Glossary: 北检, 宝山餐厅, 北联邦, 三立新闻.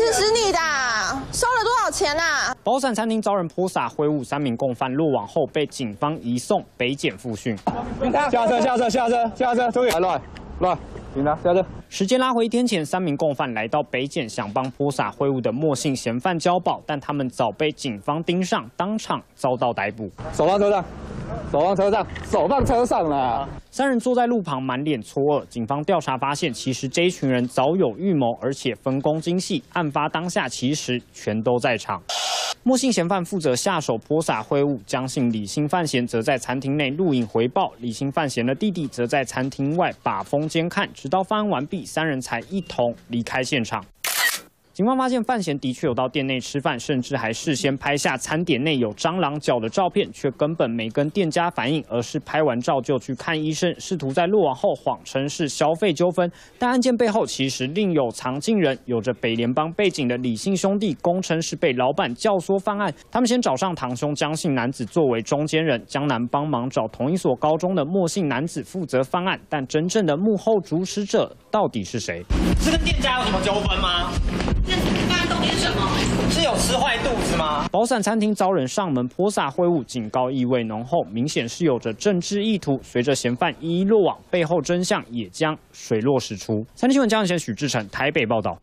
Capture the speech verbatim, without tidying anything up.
支持你的，收了多少钱啊？宝山餐厅遭人泼洒挥舞，三名共犯落网后被警方移送北检复讯。下车，下车，下车，下车，注意，来，来。 你呢？下车。时间拉回一天前，三名共犯来到北检，想帮泼洒秽物的莫姓嫌犯交保，但他们早被警方盯上，当场遭到逮捕。手放车上，手放车上，手放车上了。三人坐在路旁，满脸错愕。警方调查发现，其实这一群人早有预谋，而且分工精细。案发当下，其实全都在场。 莫姓嫌犯负责下手泼洒秽物，江姓李姓范闲则在餐厅内录影回报，李姓范闲的弟弟则在餐厅外把风监看，直到犯案完毕，三人才一同离开现场。警方发现范闲的确有到店内吃饭，甚至还事先拍下餐点内有蟑螂脚的照片，却根本没跟店家反映，而是拍完照就去看医生，试图在落网后谎称是消费纠纷。但案件背后其实另有藏镜人，有着北联邦背景的李姓兄弟供称是被老板教唆犯案，他们先找上堂兄江姓男子作为中间人，江南帮忙找同一所高中的莫姓男子负责犯案，但真正的幕后主使者到底是谁？这跟店家有什么纠纷吗？ 是有吃坏肚子吗？宝山餐厅遭人上门泼洒秽物，警告意味浓厚，明显是有着政治意图。随着嫌犯一一落网，背后真相也将水落石出。三立新闻江仁贤、许志成台北报道。